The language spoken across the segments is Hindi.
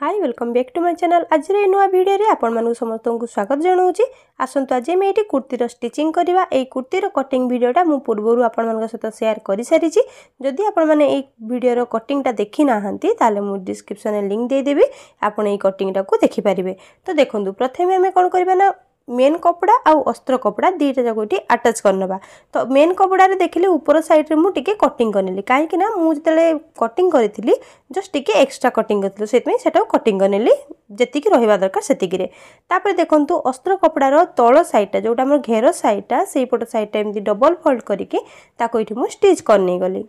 Hi welcome back to my channel. आज नुआ भिडियो आपण मानू समस्त को स्वागत जनाऊँगी। आसतु आज मैं ये कुर्तीर स्टिचिंग करवा कुर्तीर कटिंग भिडियोटा मुझ पूर्व आपण सहित सेयार कर सारी। जदि आपण मैंने भिडियोर कटिंगटा देखी ना ताले मुझे डिस्क्रिप्शन में लिंक देदेवी, आप कटिंगटा को देखिपारे। तो देखो प्रथम आम कौन करवा मेन कपड़ा आउ अस्त्र कपड़ा दुईटा जाक ये आटाच करनवा। तो मेन कपड़ा देखिले ऊपर साइड रे मुझे कटिंग करनेली कहीं मुझे कटिंग करी जस्ट टी एक्सट्रा कटिंग करेटा कटिंग करनेली जी रहा दरकार से। देखो अस्त्र कपड़ार तल सैडटा जोटा मोर घेर सैडटा सेपट सैडटा एमती डबल फोल्ड करके स्टिच करने गली।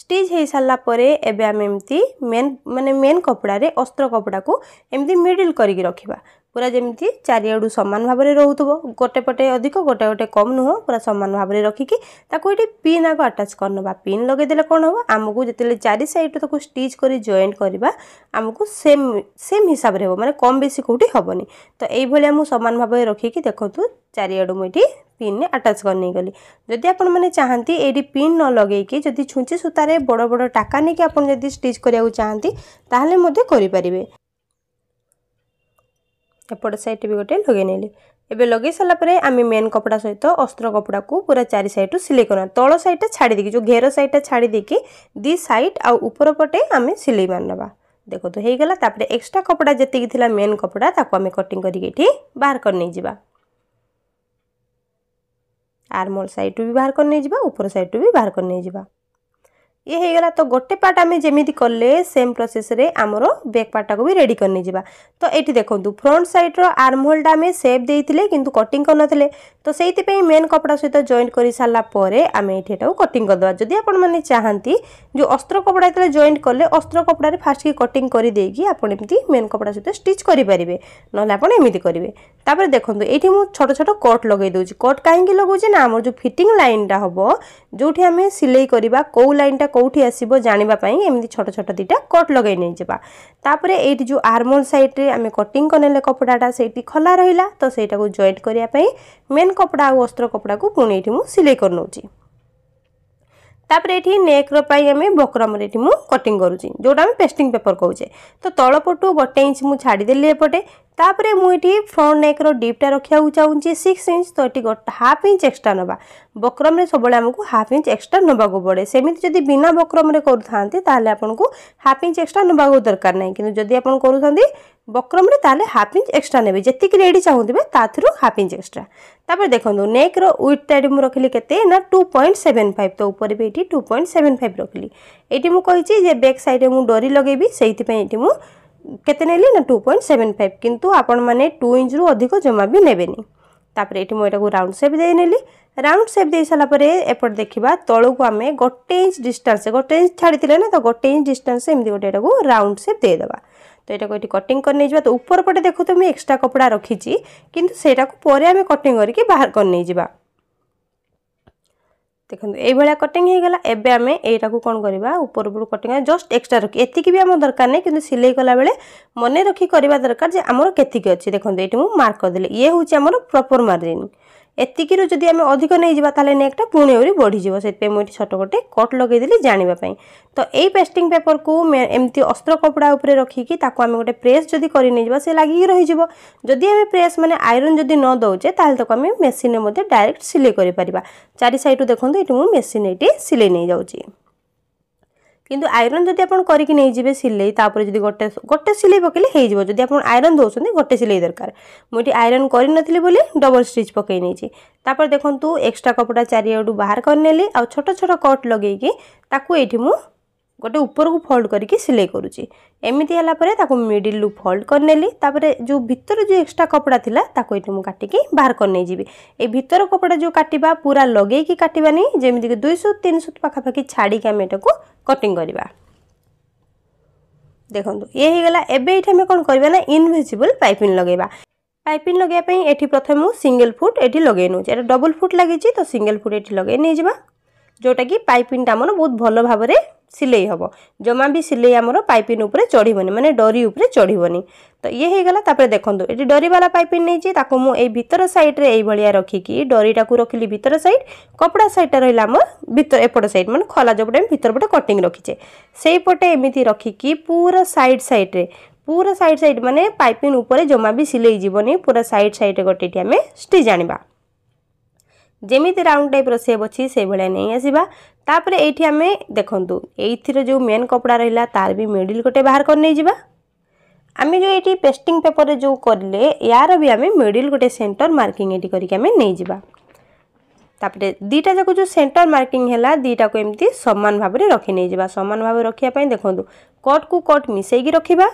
स्टिच हो सारा पर एबे आम एमती मेन माने मेन कपड़ा रे अस्त्र कपड़ा को एमती मिडिल करके रखा। पूरा जमी चारिआड़ सामान भाव में रोथ्व गोटे पटे अधिक गोटे गोटे कम नुह, पूरा सामान भाव में रखिकी ये पिन आगे आटाच करनवा। पिन लगेदे कौन हम आमको जिते चार सैड्रे स्टिच कर जॉइंट करवा आमको सेम हिसाब से माने कम बेसी कौटी हेनी। तो ये आम सामान भाव में रखिकी देखूँ चारिआड़ मुझे पिन आटाच कर नहीं गली। जदि आपने चाहती ये पिन न लगे जदि छुंची सूतार बड़ बड़ टाका नहीं कि स्टिच करा चाहती तालोले एपट सैड भी गोटे लगे नेली। एबे लगे सारा पर आम मेन कपड़ा सहित अस्त्र कपड़ा को पूरा चार सैड सिलाई करना। तल सैडटा छाड़ी देकी जो घेर सैडटा छाड़ी देकी दी सैड आउ ऊपर पटे आम सिलाई मारनवा। देखो तो हो गला। तापर एक्सट्रा कपड़ा जति थिला मेन कपड़ा ताको आम कटिंग करके बाहर कर नहीं जिबा। आर्मोल सैड भी बाहर कर नहीं जिबा, ऊपर सैड भी बाहर कर नहीं जिबा। ये हो गला। तो गोटे पार्ट आम जमी कले सेम प्रोसेस रे आमर बैक पार्टा को भी रेडी करने जिबा। तो ये देखो फ्रंट साइड रो आर्म होलटा आम सेप देइतिले किंतु कटिंग करनथिले। तो सेइतिपई मेन कपड़ा सहित जॉइंट कर सारा पर आम एठेटा कटिंग करदवा। जदि आपण माने चाहती जो अस्त्र कपड़ा तले जॉइंट कले अस्त्र कपड़ा रे फास्ट की कटिंग कर देकी आपण एमती मेन कपड़ा सहित स्टिच करि परिबे, नले आपण एमती करिवे। तापर देखंतु एठी मु छोटो छोटो कट लगे दोची। कट काहेकी लगोजे ना आमर जो फिटिंग लाइनटा हबो जोठी आम सिलाई करबा को लाइनटा कोठी आसीबो जानिबा पई एमती छोटो छोटो दिटा कट लगे नै जेबा। तापर एठी जो आर्मोल साइड रे आम कटिंग करनेले कपड़ाटा सेठी खला रहिला। तो सेटा को जॉइंट करिया पई मेन कपड़ा और अस्त्र कपड़ा को पुणी ये मुझे सिलाई कर नौची। तापर ये नेक्र आम बक्रम मु कटिंग करुँची जोटा आम पेस्टिंग पेपर कौचे। तो तलपटू गोटे इंच मुझे छाड़देली एपटे। तापर मुझे फ्रंट नेक्र डीपटा रखा चाहिए 6 इंच। तो ये हाफ इंच एक्सट्रा नवा। बक्रम में सब आमको हाफ इंच एक्सट्रा नवा पड़े। सेमती जब बिना बक्रम करूँ ताले आपको हाफ इंच एक्सट्रा नवा दरकार ना, कि जदि आप बक्रम रे ताले हाफ इंच एक्सट्रा ने जी रेडी चाहूँबे ताथरू हाफ इंच एक्सट्रा। तापर देखो नेक्र व्विड्टा मुझे रखिली केते ना 2.75। तो ऊपर भी ये 2.75 रखिली। ये मुझे बैक साइड में डोरी लगे से मुझे नेली ना 2.75, किंतु आपण मैंने 2 इंच रु अधिक जमा भी नेबेनी। तापर ये मुझे राउंड सेप दे नेली। राउंड सेप दे सारा पर एपट देखा तल को आम गोटे इंच डिस्टेंस गोटे इंच छाड़ी ना, तो गोटे इंच डिस्टेंस एमती गोटे राउंड सेप देदेबा। तो यहाँ ये कटिंग कर नहीं। तो ऊपर पटे देखो तो मुझे एक्सट्रा कपड़ा रखी किंतु सेटा को आम कटिंग करके बाहर कर नहीं जा। देखो ये कटिंग हो गला। एबे आम एटा को कौन करवा ऊपर ऊपर कटिंग जस्ट एक्सट्रा रखी एतिक भी आम दरकार नहीं, कि सिलाई कला बेले मन रखी करवा दरकार जे आमर केतिक अच्छी। देखो ये मुझे मार्क करदे ये हूँ आम प्रॉपर मार्जिन। एतिकि जदि आम अधिक नहीं जावा ताले नेकटा पुणी आउरी बढ़ीजी। से मुझे छोट गोटे कट लगेदेली जानापी। तो यही पेस्टिंग पेपर को एमती अस्त्र कपड़ा उपरे रखिकी आम गोटे प्रेस जदि कर नहीं जावा से लगिकी रही। जदि आम प्रेस मैंने आयरन जदि न दौचे ताको आम मेसीन में डायरेक्ट सिलाई कर चार सैड। देखो ये मुझे मेसीन ये सिलाई नहीं जाऊँगी, किंतु आयरन जदि आप करके नहीं जावे सिलाई तापर जदि गोटे गोटे सिलाई पकड़े हो। जदि आप आयरन दौरान गोटे सिलाई दरकार। मुझे आयरन कर नी बोली डबल स्टिच पकई नहीं। तापर देखो एक्सट्रा कपड़ा चारिआड़ बाहर कर नेली आ छोट छोट कट लगे ये मुझे गोटे ऊपर को फोल्ड करके सिलाई करुँची। एमती है मिडिल फोल्ड कर नेली। तापर जो भितर जो एक्सट्रा कपड़ा था ताको ये मुझे काटिकी बाहर कर नहीं जी। ए भितर कपड़ा जो काटा पूरा लगे काटवानी जमीक 200-300 पाखापाखि छाड़ी आम एटा को कटिंग करवा। देखो ये हो गला। एबे ये आम कौन करवा ना इनविजिबल पाइपिंग लगेबा। पाइपिंग लगेवाई ये प्रथम सिंगल फुट ये लगे नौ डबल फुट लगे। तो सिंगल फुट ये लगे नहीं जावा जोटा कि पाइपिंगटा आम बहुत भल भाव में सिलई हम जमा भी सिलई आमर पाइपिन चढ़वन माने डोरी चढ़वन। तो ये होगा तापर देखो ये डोरीवाला पाइपिन नहीं मुझे भर सैड्रे ये रखिकी डोरीटा को रखिली भर सैड कपड़ा सैडटा रहा आम भर एपट सैड मैं खला जपटे भर पटे कटिंग रखीचे से पटे एमती रखिकी पूरा सैड सैड्रे पूरा सैड सैड माने पाइपिन उपर जमा भी सिलई जीवन पूरा सैड सैड्रे गोटे आम स्टिच आनिबा जेमी राउंड टाइप सेप अच्छी से भाया नहीं आसवा। तापर ये आम देखूँ ये जो मेन कपड़ा रहा तार भी मिडिल गोटे बाहर कर नहीं जावा आम जो ये पेस्टिंग पेपर जो करें यार भी आम मिडिल गोटे सेंटर मार्किंग ये करके आम नहीं जावा। तापर दीटा जाक जो सेंटर मार्किंग है दीटा को एमती सामान भाव में रखी नहीं जावा सामान भाव रखापी देखूँ कट कु कट मिसेक रखा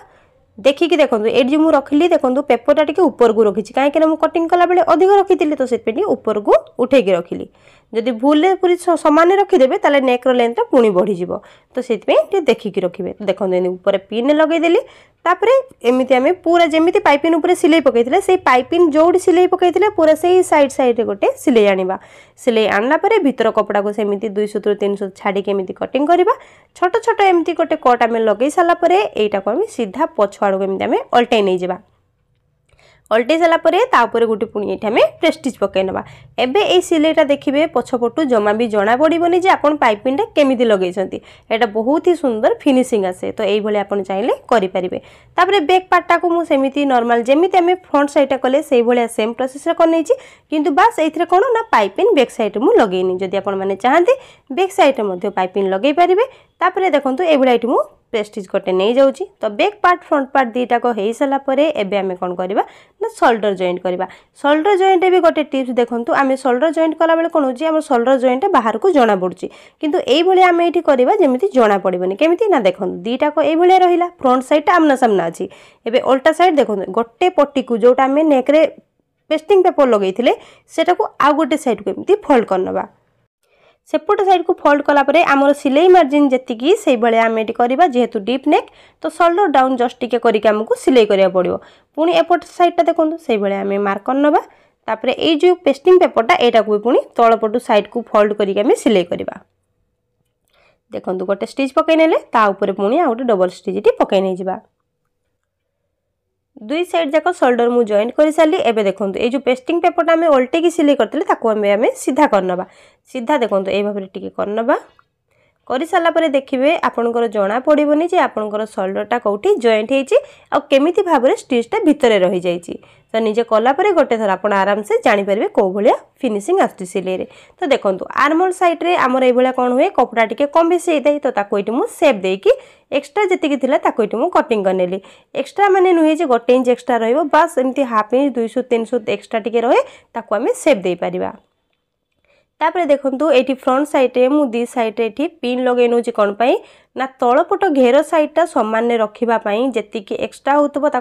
देखिकी देखो ये जो मुझे रखिली देखो पेपरटा टी ऊपर को रखी कहीं मुझे कटिंग कला बेले अधिक रखी तो से ऊपर को उठे रखिली जदि भूल पूरी सामान रखीदेवे ताले नेक्र लेंथ पुणी बढ़ीज तो से देखिकी रखिए देखो ऊपर पिन लगेदेली। तापर एमती आम पूरा जमी पाइपिन उपर सिलई पकड़े से पाइपिन जोड़ी सिलई पकड़े पूरा से सैड सैड्रे गोटे सिलई आना सिलई आनला भर कपड़ा को सेमती 200-300 छाड़िकी एमती कटिंग करवा छोट छोट एमती गोटे कट आम लगे सारापर यहीटा को सीधा पछ आड़क एमती आम अल्टाई नहीं जावा अल्टाई सारापर तापर गोटे पुणी ये आम प्रेस्टिज पकई ना एवं ये सिलईटा देखिए पछपटू जमा भी जना पड़े जे आप पाइपिनटा केमी लगे यहाँ बहुत ही सुंदर फिनिशिंग आसे तो ये आप चाहिए करें। तापर बैक पार्टा को मुझे नॉर्मल जमी आम फ्रंट साइडटा कले से भाया सेम प्रोसेस करें कितु बास ये कौन ना पाइपिन बैक साइड मुझे लगेनि जदि आपने चाहते बैक साइड पाइपिन लगे पारे। तापर देखो ये मुझे प्रेस्टिज गोटे नहीं जाऊँगी तो बैक पार्ट फ्रंट पार्ट दीटा को हो सारापर एवं आम कौन करवा ना शोल्डर जॉइंट करवा शोल्डर जॉइंट भी गोटे टिप्स देखूँ आम शोल्डर जॉइंट कला बेले कौन हो आम शोल्डर जॉइंट बाहर को जना पड़ुची किंतु ये आम ये करवा जमी जना पड़े केमी ना देखो दीटा को ये रहा फ्रंट साइडटा आमना सामना अच्छी एवं उल्टा साइड देखो गोटे पट्टी को जोटा आम नेक्रे पेस्टिंग पेपर लगे सेटा को आउ गोटे साइड को एमती फोल्ड करनवा सेपट साइड को फोल्ड कलापर आमर सिलई मार्जिन जी से भाया आम ये करवा जेहेतु डीप नेक तो शोल्डर डाउन जस्ट टिके करके आमको सिलई करा पड़ो पुणी एपट साइडटा देखो से भाया आम मार्कर नवा। तापर ये जो पेस्टिंग पेपरटा यहाँ को भी पुणी तलपटू साइड को फोल्ड करके आम सिलई करवा देखो गोटे स्टिच पकई ने पुणी आ गए डबल स्टिच पकई नहीं जावा दुई साइड जाक शोल्डर मुझे जॉइंट कर सारी एवं देखो ये जो पेस्टिंग पेपरटा आम ओल्टेकी सिलई करते आम सीधा करनवा सीधा देखो ये भाव में टी करनवा कर सारापर देखिए आपंकर जना पड़ोनि जे आपंकर शोल्डरटा कौटी जॉइंट होमी भाव में स्टिचटा भितर रही जाए तो निजे कलापर गोटे थर आप आराम से जापर कौ भाया फिनिशिंग आसलई रे। तो देखो आर्मल सैड्रे आमर ये कौन हुए कपड़ा टी कम बेस होता है तो ये मुझे सेप देकी एक्सट्रा जी ये मुझे कटिंग करनेली एक्सट्रा माने नुहे जे गोटे इंच एक्सट्रा रस एमती हाफ इंच 200-300 एक्सट्रा टी रही आम सेप दे पारिबा। तापर देखो ये फ्रंट सैड्रे मुझ दी सैड्रे ये पिन लगे नौ कौनपाई ना तलपट घेर सैडटा सामान रखापी जी एक्सट्रा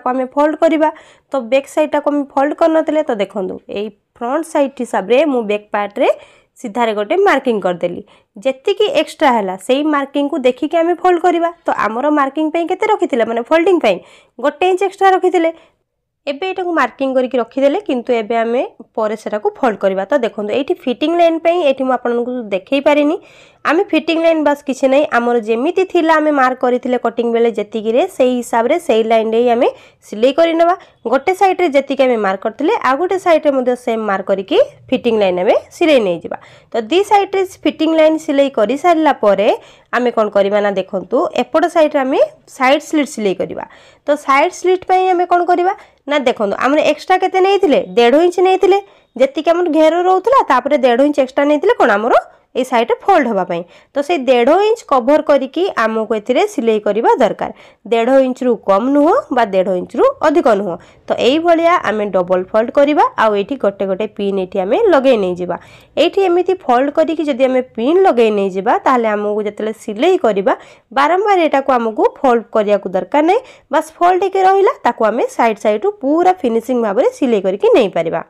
होमें फोल्ड करवा तो बैक सैडटा को फोल्ड कर ना तो देखो ये फ्रंट सैड हिसाब से मुझ बैक पार्ट्रे सीधारे गोटे मार्किंग करदेली जी एक्सट्रा है से मार्किंग को देखिकी आम फोल्ड करवा तो आमर मार्किंग के रखी माने फोल्डिंग गोटे इंच एक्सट्रा रखी एबे एटा को मार्किंग करके रखीदेले किंतु एबे आमे परे सेटा को फोल्ड करवा। तो देखो ये फिटिंग लाइन पे ये मुझे देखई पारिनी आम फिटिंग लाइन बास किसी ना आमर जेमिति थिला आमे मार्क करथिले कटिंग बेले जतिकी रे सेही हिसाब रे सेही लाइन रे आमे सिलई करनवा गोटे साइड रे जतिकी आमे मार्क करथिले आ गोटे साइड रे मध्ये सेम मार्क करके फिटिंग लाइन आमे सिलई नै जेबा। तो दी साइड रे फिटिंग लाइन सिलई करि सारला परे आमे कोन करबा ना देखंतु एपट साइड रे आमे साइड स्लिट सिलई करबा। तो साइड स्लिट पे आमे कोन करबा ना देखो आमने एक्सट्रा केते नै थिले 1.5 इंच नै थिले जतिकी आमर घेर रहउतला तापर 1.5 इंच एक्सट्रा नै थिले कोन आमरो ये साइड फोल्ड होगापी तो से 1.5 इंच कभर करके आमको ये सिलई करवा दरकार 1.5 इंच रु कम नुह बा 1.5 इंच रु अधिक नुह तो यही आम डबल फोल्ड करवा आउ ये गोटे गोटे पिन ये आम लगे नहीं जावा ये एमती फोल्ड करके जब आम पिन लगे नहीं जावा ताहले आमको जिते सिलई करवा बारंबार यहाँ को आमको फोल्ड करने को दरकार नहीं बस फोल्ड होकर रहा आम सैड सैड्रु पूरा फिनिशिंग भाव में सिलई करके नहीं पारिबा।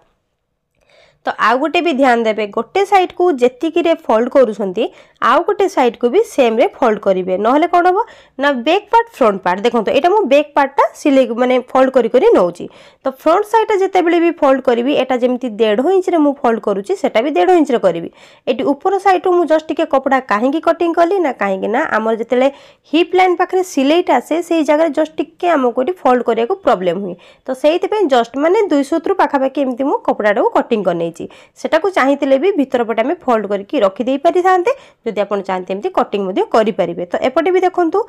तो आउ गोटे भी ध्यान देबे, गोटे साइड को जेतिकी रे फोल्ड करूछंती आउ गोटे साइड को भी सेम रे फोल्ड करिवे, नहले कोन हो ना बैक पार्ट फ्रंट पार्ट। देखंतो एटा मो बैक पार्टटा सिले माने फोल्ड करी करी नउची, तो फ्रंट साइडटा जेते बेले भी फोल्ड करिवि एटा जेमति 1.5 इंच रे मो फोल्ड करूची सेटा भी 1.5 इंच रे करिवि। एटी ऊपर साइड तो मो जस्ट के कपड़ा काहे की कटिंग कली ना काहे की ना हमर जेतेले हिप लाइन पाखरे सिलेटा से सेही जगह जस्ट के हमको एटी फोल्ड करिया को प्रॉब्लम हुई, तो सेहिते पे जस्ट माने 200 रु पाखा पाखी एमति मो कपड़ा रो कटिंग करने सेटा को चाहिए भी भितर पटे आम फोल्ड करके रखी पारि था जदि आप चाहते एमती कटिंग करेंगे। तो एपटे भी देखो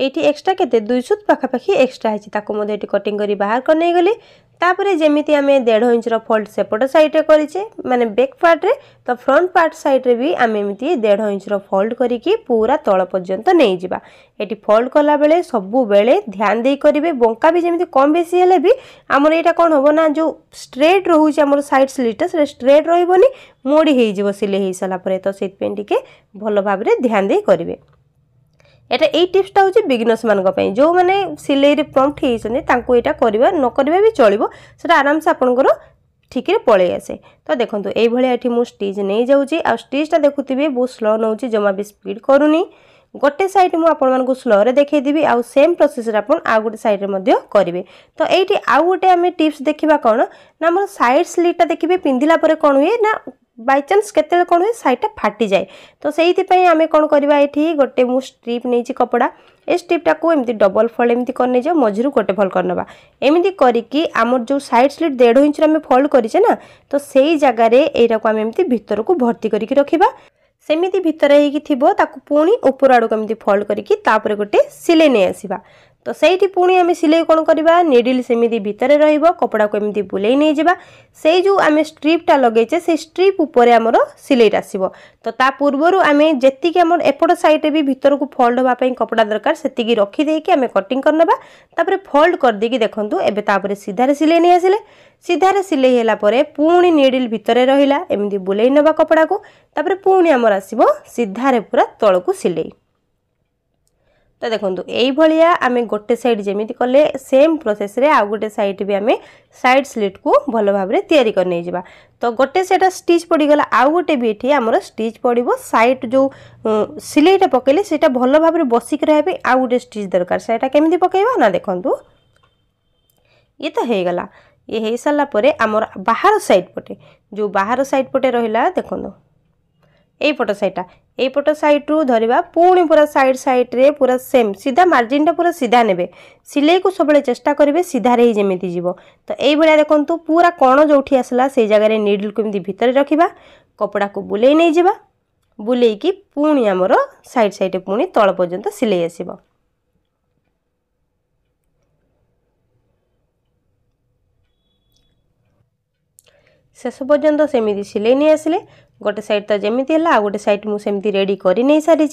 ये एक्सट्रा के 200 पाखापाखी एक्सट्रा है कटिंग कर बाहर कर नहीं गली। तापर जमी आम 1.5 इंचर फोल्ड सेपट सैड्रे करे माने बैक पार्ट्रे, तो फ्रंट पार्ट सैड्रे भी आम एमती 1.5 इंचर फोल्ड करके पूरा तल पर्यंत नहीं जावा। ये फोल्ड कला बेले सबु बेले ध्यान दे करेंगे, बंका भी जमी कम बेसी हेले भी आमर यहाँ कौन हम ना जो स्ट्रेट रोचे आम सैड स्लीटा से स्ट्रेट रोनी मोड़ी हो सिले सारापर, तो से भल भाव में ध्यान दे करेंगे। एटा यही टिप्सटा हूँ बिगिनर्स मानी जो मैंने सिलई प्रम्प्ट होता करवा नक भी चलो सेटा आराम से आपंकर ठीक पलि आसे। तो देखो ये मुझे स्टिच नहीं जाऊँगी आ स्टिचटा देखुवे बहुत स्लो नौची जमा भी स्पीड करूनी, गोटे साइड मुझे स्लो रे देखदेवी आउ सेम प्रोसेस रे आपन आ गोटे साइड रे करेंगे। तो ये आउ गोटे आम टिप्स देखा कौन ना आम साइड स्लीटा देखिए पिंधिला कौन हुए ना बाय चांस केते कौन हुए साइडटा फाटी जाए, तो से आम कौन करवा ये गोटे मु स्ट्रिप नहीं कपड़ा ए स्ट्रिपटा को एमती डबल फोल्ड एमती करने जाओ मझिरू गोटे फोल्ड करना एमती करके आम जो साइड स्लिट 1.5 इंच आम फोल्ड करे ना तो से जगार यहाँ को आम एमती भितर को भर्ती करके रखा सेमती भितर होकर पुणी ऊपर आड़ को फोल्ड करके गोटे सिले नहीं आसवा। तो सही पुणी आम सिले कौन करवा निडिल सेमती भितर रहिबो कपड़ा को एमती बुले नहीं जावा, से जो आम स्ट्रिपटा लगे से स्ट्रिप ऊपर आमर सिलेट आसो। तो ता पूर्वर आम जेतिक आम एपट सैड्रे भी भितर को फोल्ड होगापी कपड़ा दरकार से रखिदे आम कटिंग करने फोल्ड करदे। देखो एवं सीधार सिले नहीं आसिले, सीधार सिले हैला परे पुणी निडिल भितर रहिला एमती बुले नवा कपड़ा को पुणी आमर आसो सीधारे पूरा तल को सिले। तो देखो ये आम गोटे साइड जमी कले सेम प्रोसेस रे आउ गोटे साइड भी आम साइड स्लिट को भल भाव में तैयारी करने जावा। तो गोटे साइड स्टिच पड़गला आउ गोटे भी ये आम स्टिच पड़ो साइड जो सिलेटा पकड़े से भल भाव में बसिक रहा आउ गोटे स्टिच दरकार सेटा केमती पकईवा ना। देखो ये तो होगला, ये हो सारापर आम बाहर साइड पटे जो बाहर साइड पटे रहा देखो एपट सैडा एपट सैड्रु धरवा पुणी पूरा साइड सैड्रे पूरा सेम सीधा मार्जिनटा पूरा सीधा ने सिलई को सब चेष्टा करेंगे सीधार ही जमी जीव। तो यही देखो पूरा कण जो आसला से जगह निडल को एमती भितर रखा कपड़ा को बुले नहीं जावा बुले की पुणी आमर सैड सैड पुणी तल पर्यंत सिलई आसो। शेष पर्यंत सेमती सिलई नहीं आसिले गोटे साइड तो जमी है आ गोटे साइड मुझे रेडी कर सारी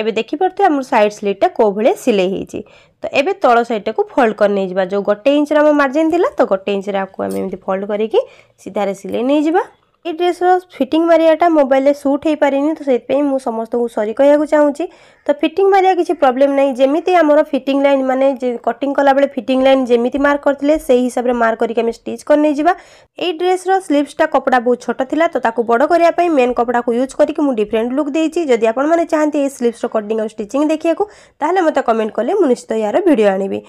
एवं देखिपे आम साइड स्लीटा कौ भाई सिलई हो। तो एवं तल साइडटा को फोल्ड करने जावा जो 1.5 इंच आम मार्जिन था तो 1.5 इंच आम एमती फोल्ड करके सीधार सिलई नहीं जावा। ये ड्रेस फिटिंग मारियाटा मोबाइल में सूट हो पारे तो से मुझ समस्त को सॉरी कहना चाहूँगी। तो फिटिंग मारिया किसी प्रॉब्लम नहीं जमी आमर फिटिंग लाइन माने कटिंग कला बेले फिटिंग लाइन जमी मार्क करते से हिसाब से मार्क करके आम स्टिच करने जावा। ये ड्रेस स्लीव्सटा कपड़ा बहुत छोटा था तो ताकू बड़ करने मेन कपड़ा को यूज करके मुझे डिफरेन्ट लुक देती। जदि आप चाहते हैं ये स्लीव्स कटिंग और स्टिचिंग देखा ताहले मते कमेंट कले मुझे निश्चित यार भिड आनबी।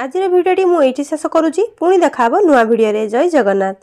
आज भिडियो मुझे शेष करुँची, पुणी देखा नुआ भिडियो। जय जगन्नाथ।